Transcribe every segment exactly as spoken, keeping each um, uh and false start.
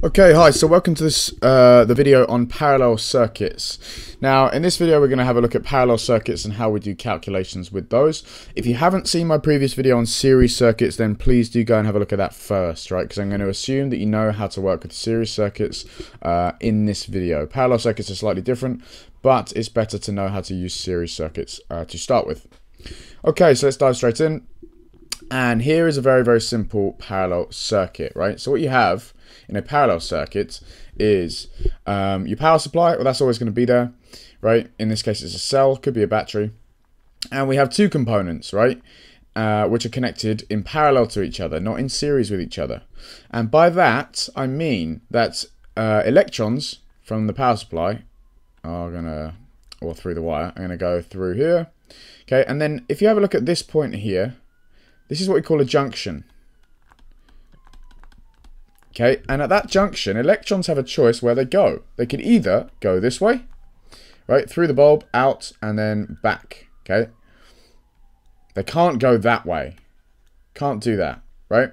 Okay, hi, so welcome to this uh, the video on parallel circuits. Now, in this video we're going to have a look at parallel circuits and how we do calculations with those. If you haven't seen my previous video on series circuits, then please do go and have a look at that first, right? Because I'm going to assume that you know how to work with series circuits uh, in this video. Parallel circuits are slightly different, but it's better to know how to use series circuits uh, to start with. Okay, so let's dive straight in. And here is a very, very simple parallel circuit, right? So what you have in a parallel circuit is um, your power supply. Well, that's always going to be there, right? In this case, it's a cell, could be a battery. And we have two components, right? Uh, which are connected in parallel to each other, not in series with each other. And by that, I mean that uh, electrons from the power supply are going to, or through the wire, are going to go through here. Okay, and then if you have a look at this point here, this is what we call a junction. Okay, and at that junction, electrons have a choice where they go. They can either go this way, right, through the bulb, out, and then back, okay? They can't go that way. Can't do that, right?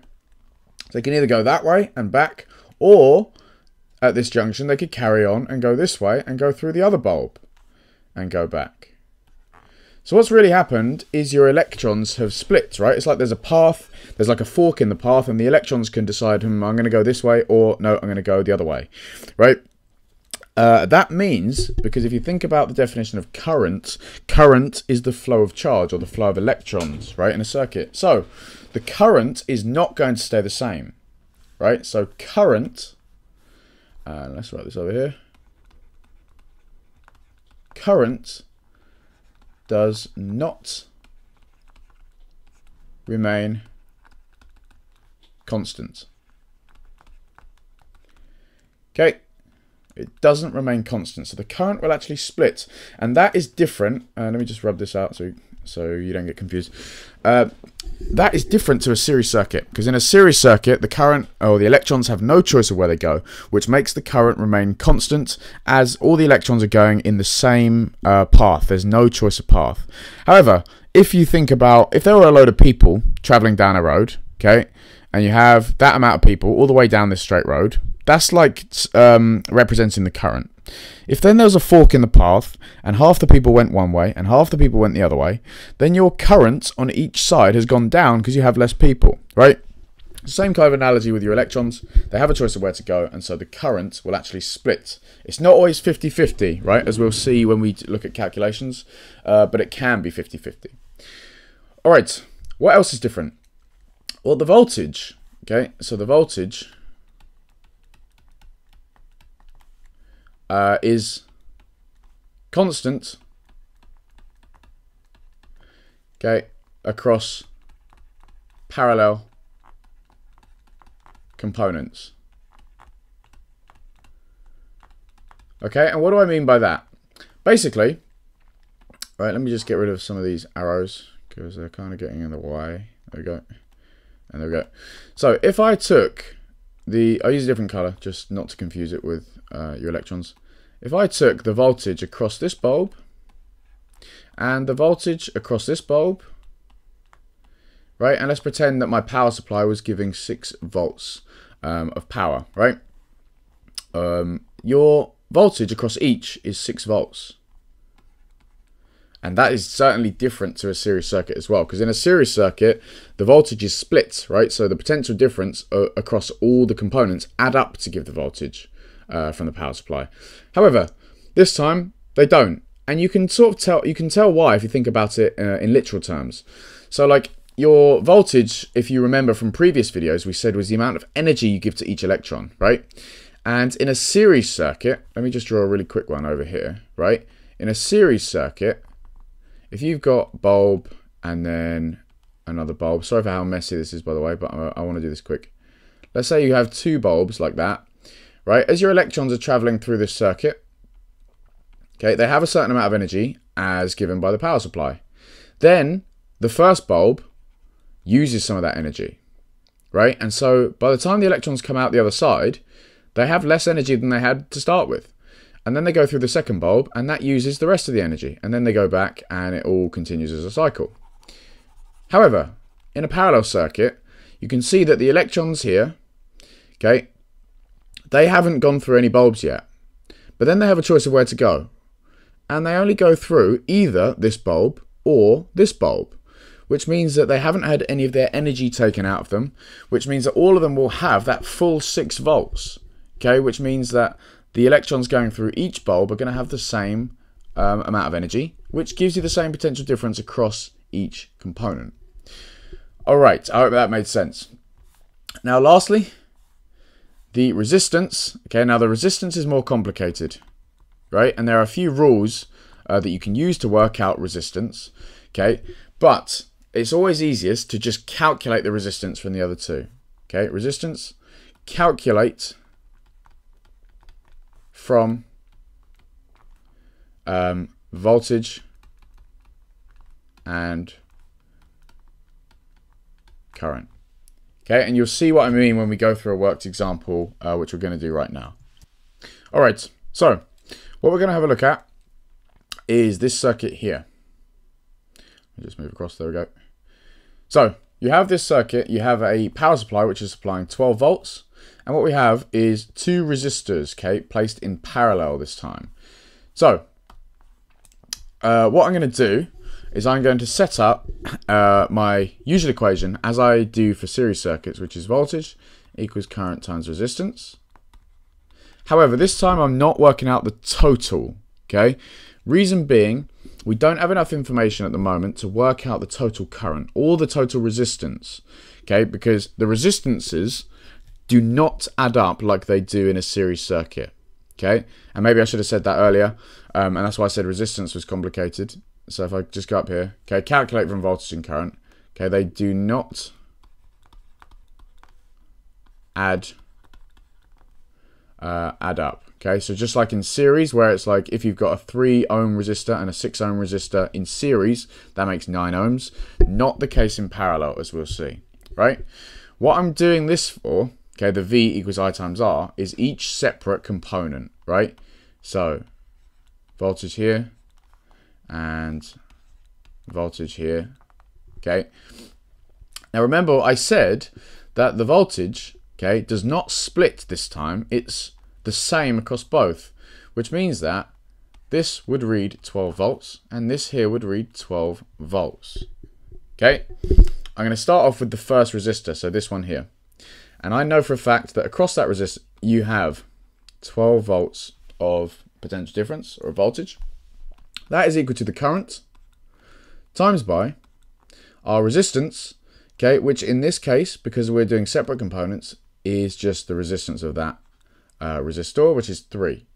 So they can either go that way and back, or at this junction, they could carry on and go this way and go through the other bulb and go back. So what's really happened is your electrons have split, right? It's like there's a path, there's like a fork in the path, and the electrons can decide, hmm, I'm going to go this way, or no, I'm going to go the other way, right? Uh, that means, because if you think about the definition of current, current is the flow of charge, or the flow of electrons, right, in a circuit. So the current is not going to stay the same, right? So current, uh, let's write this over here, current does not remain constant. Okay, it doesn't remain constant, so the current will actually split, and that is different. Uh, let me just rub this out so so you don't get confused. Uh, that is different to a series circuit, because in a series circuit, the current or the electrons have no choice of where they go, which makes the current remain constant, as all the electrons are going in the same uh, path. There's no choice of path. However, if you think about if there were a load of people traveling down a road, okay, and you have that amount of people all the way down this straight road, that's like um, representing the current. If then there was a fork in the path, and half the people went one way, and half the people went the other way, then your current on each side has gone down because you have less people, right? Same kind of analogy with your electrons. They have a choice of where to go, and so the current will actually split. It's not always fifty fifty, right, as we'll see when we look at calculations, uh, but it can be fifty fifty. All right, what else is different? Well, the voltage, okay, so the voltage Uh, is constant, okay, across parallel components. Okay, and what do I mean by that? Basically, right, let me just get rid of some of these arrows because they're kind of getting in the way. There we go. And there we go. So if I took the, I use a different color just not to confuse it with Uh, your electrons. If I took the voltage across this bulb and the voltage across this bulb, right, and let's pretend that my power supply was giving six volts um, of power, right? Um, your voltage across each is six volts. And that is certainly different to a series circuit as well, because in a series circuit, the voltage is split, right? So the potential difference uh, across all the components add up to give the voltage Uh, from the power supply. However, this time they don't, and you can sort of tell. You can tell why if you think about it uh, in literal terms. So, like your voltage, if you remember from previous videos, we said was the amount of energy you give to each electron, right? And in a series circuit, let me just draw a really quick one over here, right? In a series circuit, if you've got bulb and then another bulb. Sorry for how messy this is, by the way, but I, I want to do this quick. Let's say you have two bulbs like that. Right, as your electrons are traveling through this circuit, okay, they have a certain amount of energy as given by the power supply. Then the first bulb uses some of that energy, right? And so by the time the electrons come out the other side, they have less energy than they had to start with. And then they go through the second bulb, and that uses the rest of the energy. And then they go back, and it all continues as a cycle. However, in a parallel circuit, you can see that the electrons here, okay, They haven't gone through any bulbs yet, but then they have a choice of where to go, and they only go through either this bulb or this bulb, which means that they haven't had any of their energy taken out of them, which means that all of them will have that full six volts, okay, which means that the electrons going through each bulb are going to have the same um, amount of energy, which gives you the same potential difference across each component. All right, I hope that made sense. Now, lastly, the resistance. Okay, now the resistance is more complicated, right? And there are a few rules uh, that you can use to work out resistance, okay? But it's always easiest to just calculate the resistance from the other two, okay? Resistance, calculate from um, voltage and current. Okay, and you'll see what I mean when we go through a worked example, uh, which we're going to do right now. All right, so what we're going to have a look at is this circuit here. I'll just move across, there we go. So you have this circuit, you have a power supply which is supplying twelve volts, and what we have is two resistors, okay, placed in parallel this time. So uh, what I'm going to do is I'm going to set up uh, my usual equation as I do for series circuits, which is voltage equals current times resistance. However, this time I'm not working out the total, okay? Reason being, we don't have enough information at the moment to work out the total current or the total resistance, okay? Because the resistances do not add up like they do in a series circuit, okay? And maybe I should have said that earlier, um, and that's why I said resistance was complicated. So if I just go up here, okay, calculate from voltage and current, okay, they do not add uh, add up, okay? So just like in series, where it's like if you've got a three ohm resistor and a six ohm resistor in series, that makes nine ohms, not the case in parallel, as we'll see, right? What I'm doing this for, okay, the V equals I times R, is each separate component, right? So voltage here and voltage here, okay? Now remember, I said that the voltage, okay, does not split this time. It's the same across both, which means that this would read twelve volts and this here would read twelve volts, okay? I'm going to start off with the first resistor, so this one here. And I know for a fact that across that resistor you have twelve volts of potential difference or voltage. That is equal to the current times by our resistance, okay, which in this case, because we're doing separate components, is just the resistance of that uh, resistor, which is three.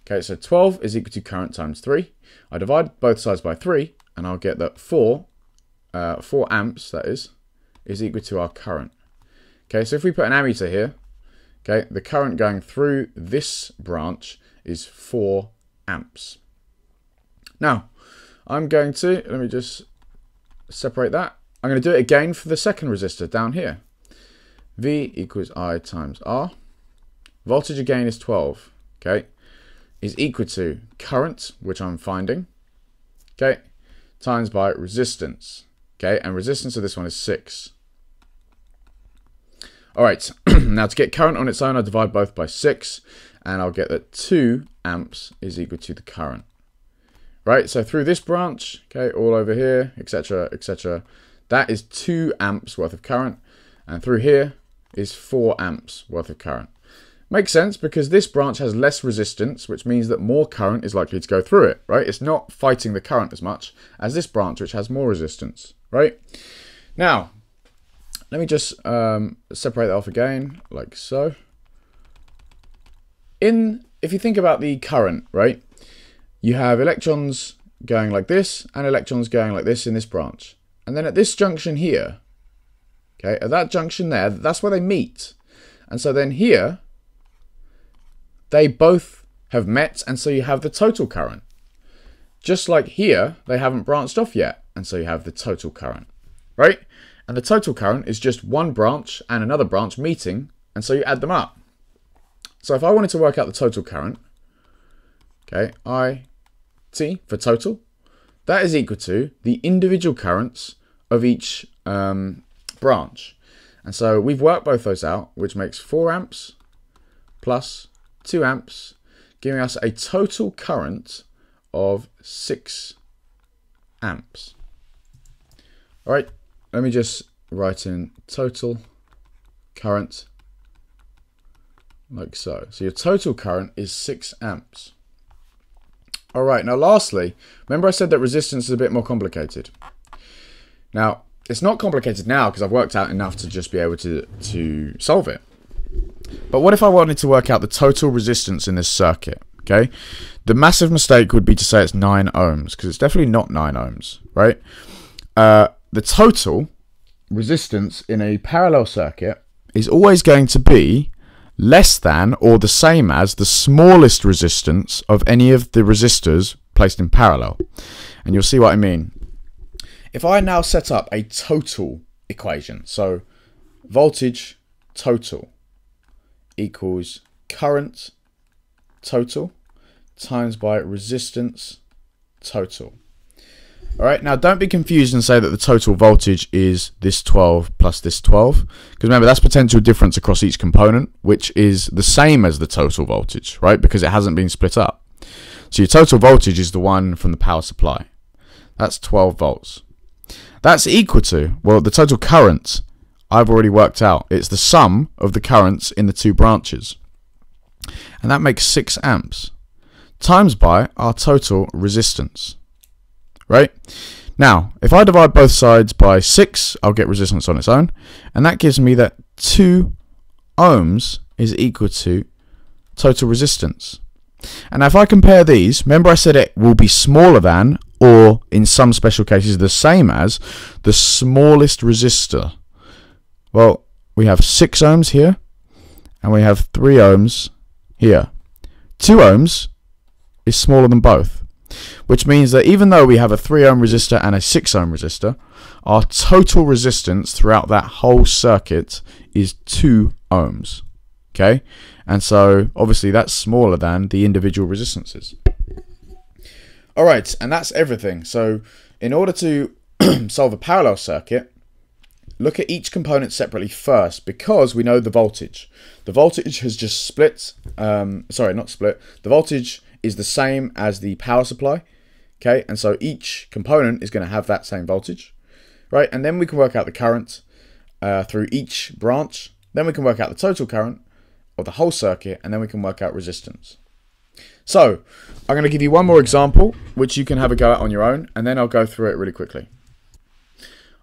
Okay, so twelve is equal to current times three. I divide both sides by three, and I'll get that four, uh, four amps, that is, is equal to our current. Okay, so if we put an ammeter here, okay, the current going through this branch is four amps. Now, I'm going to, let me just separate that. I'm going to do it again for the second resistor down here. V equals I times R. Voltage again is twelve, okay, is equal to current, which I'm finding, okay, times by resistance, okay, and resistance of this one is six. All right, now to get current on its own, I divide both by six, and I'll get that two amps is equal to the current. Right, so through this branch, okay, all over here, et cetera, et cetera, that is two amps worth of current, and through here is four amps worth of current. Makes sense, because this branch has less resistance, which means that more current is likely to go through it, right? It's not fighting the current as much as this branch, which has more resistance, right? Now, let me just um, separate that off again, like so. In, if you think about the current, right? You have electrons going like this and electrons going like this in this branch. And then at this junction here, okay, at that junction there, that's where they meet. And so then here, they both have met, and so you have the total current. Just like here, they haven't branched off yet, and so you have the total current, right? And the total current is just one branch and another branch meeting, and so you add them up. So if I wanted to work out the total current, okay, I T for total, that is equal to the individual currents of each um, branch. And so we've worked both those out, which makes four amps plus two amps, giving us a total current of six amps. All right, let me just write in total current like so. So your total current is six amps. All right, now lastly, remember I said that resistance is a bit more complicated. Now, it's not complicated now because I've worked out enough to just be able to, to solve it. But what if I wanted to work out the total resistance in this circuit, okay? The massive mistake would be to say it's nine ohms, because it's definitely not nine ohms, right? Uh, the total resistance in a parallel circuit is always going to be less than or the same as the smallest resistance of any of the resistors placed in parallel. And you'll see what I mean. If I now set up a total equation, so voltage total equals current total times by resistance total. All right, now don't be confused and say that the total voltage is this twelve plus this twelve, because remember, that's potential difference across each component, which is the same as the total voltage, right? Because it hasn't been split up. So your total voltage is the one from the power supply. That's twelve volts. That's equal to, well, the total current I've already worked out. It's the sum of the currents in the two branches. And that makes six amps times by our total resistance, right? Now, if I divide both sides by six, I'll get resistance on its own. And that gives me that two ohms is equal to total resistance. And if I compare these, remember I said it will be smaller than, or in some special cases, the same as the smallest resistor. Well, we have six ohms here, and we have three ohms here. two ohms is smaller than both, which means that even though we have a three ohm resistor and a six ohm resistor, our total resistance throughout that whole circuit is two ohms, okay? And so, obviously, that's smaller than the individual resistances. All right, and that's everything. So, in order to solve a parallel circuit, look at each component separately first, because we know the voltage. The voltage has just split, um, sorry, not split. The voltage is the same as the power supply, okay? And so each component is going to have that same voltage, right? And then we can work out the current uh, through each branch. Then we can work out the total current of the whole circuit, and then we can work out resistance. So I'm going to give you one more example, which you can have a go at on your own, and then I'll go through it really quickly.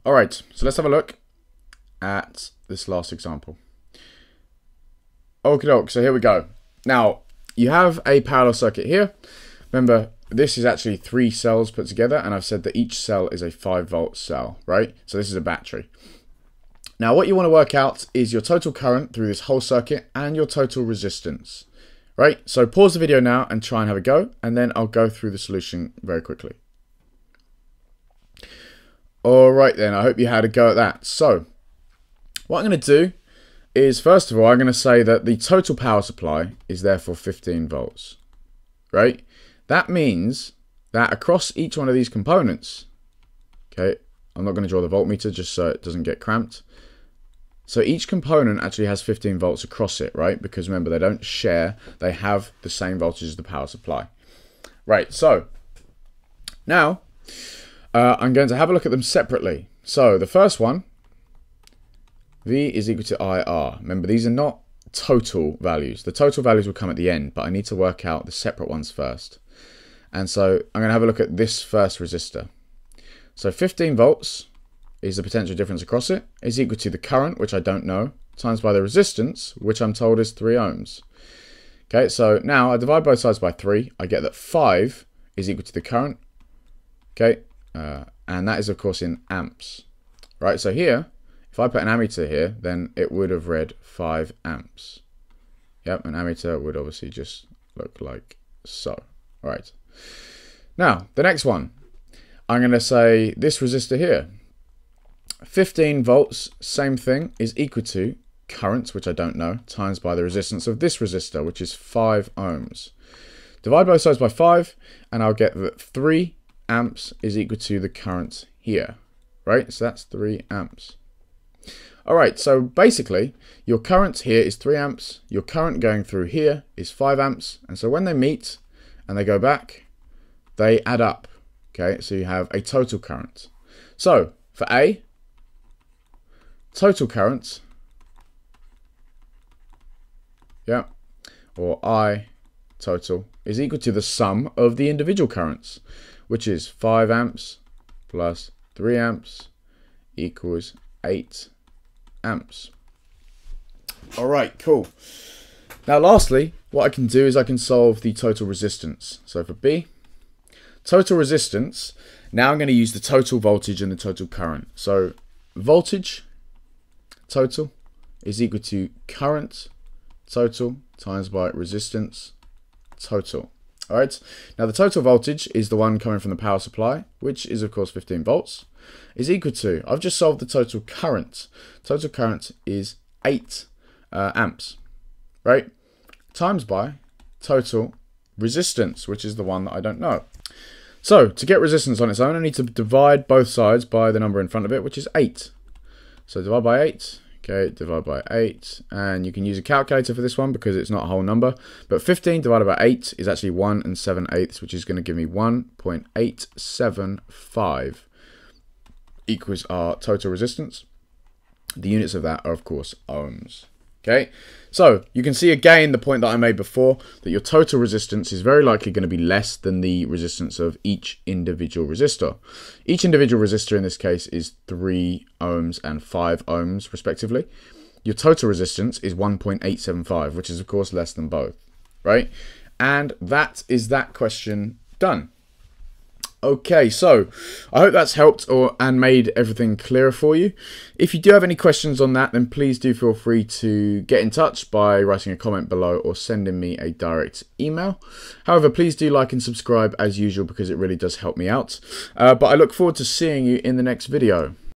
All right, so let's have a look at this last example. Okie doke, so here we go. Now, you have a parallel circuit here. Remember, this is actually three cells put together, and I've said that each cell is a five volt cell, right? So this is a battery. Now, what you want to work out is your total current through this whole circuit and your total resistance, right? So pause the video now and try and have a go, and then I'll go through the solution very quickly. All right then, I hope you had a go at that. So, what I'm going to do is, first of all, I'm going to say that the total power supply is therefore fifteen volts, right? That means that across each one of these components, okay, I'm not going to draw the voltmeter just so it doesn't get cramped. So each component actually has fifteen volts across it, right? Because remember, they don't share, they have the same voltage as the power supply. Right, so now uh, I'm going to have a look at them separately. So the first one, V is equal to I R. Remember, these are not total values. The total values will come at the end, but I need to work out the separate ones first. And so I'm going to have a look at this first resistor. So fifteen volts is the potential difference across it, is equal to the current, which I don't know, times by the resistance, which I'm told is three ohms. Okay, so now I divide both sides by three. I get that five is equal to the current, okay? Uh, and that is, of course, in amps, right? So here, if I put an ammeter here, then it would have read five amps. Yep, an ammeter would obviously just look like so. All right. Now, the next one, I'm going to say this resistor here. fifteen volts, same thing, is equal to current, which I don't know, times by the resistance of this resistor, which is five ohms. Divide both sides by five, and I'll get that three amps is equal to the current here, right? So that's three amps. All right, so basically your current here is three amps, your current going through here is five amps, and so when they meet and they go back, they add up, okay? So you have a total current. So for A, total current, yeah, or I total is equal to the sum of the individual currents, which is five amps plus three amps equals eight amps. All right, cool. Now lastly, what I can do is I can solve the total resistance. So for B, total resistance, now I'm going to use the total voltage and the total current. So voltage total is equal to current total times by resistance total. All right, now the total voltage is the one coming from the power supply, which is of course fifteen volts, is equal to, I've just solved the total current. Total current is eight uh, amps, right? Times by total resistance, which is the one that I don't know. So to get resistance on its own, I need to divide both sides by the number in front of it, which is eight. So divide by eight. Okay, divide by eight, and you can use a calculator for this one because it's not a whole number, but fifteen divided by eight is actually one and seven eighths, which is going to give me one point eight seven five equals our total resistance. The units of that are, of course, ohms. Okay, so you can see again the point that I made before, that your total resistance is very likely going to be less than the resistance of each individual resistor. Each individual resistor in this case is three ohms and five ohms respectively. Your total resistance is one point eight seven five, which is of course less than both, right? And that is that question done. Okay, so I hope that's helped or and made everything clearer for you. If you do have any questions on that, then please do feel free to get in touch by writing a comment below or sending me a direct email. However, please do like and subscribe as usual because it really does help me out. Uh, but I look forward to seeing you in the next video.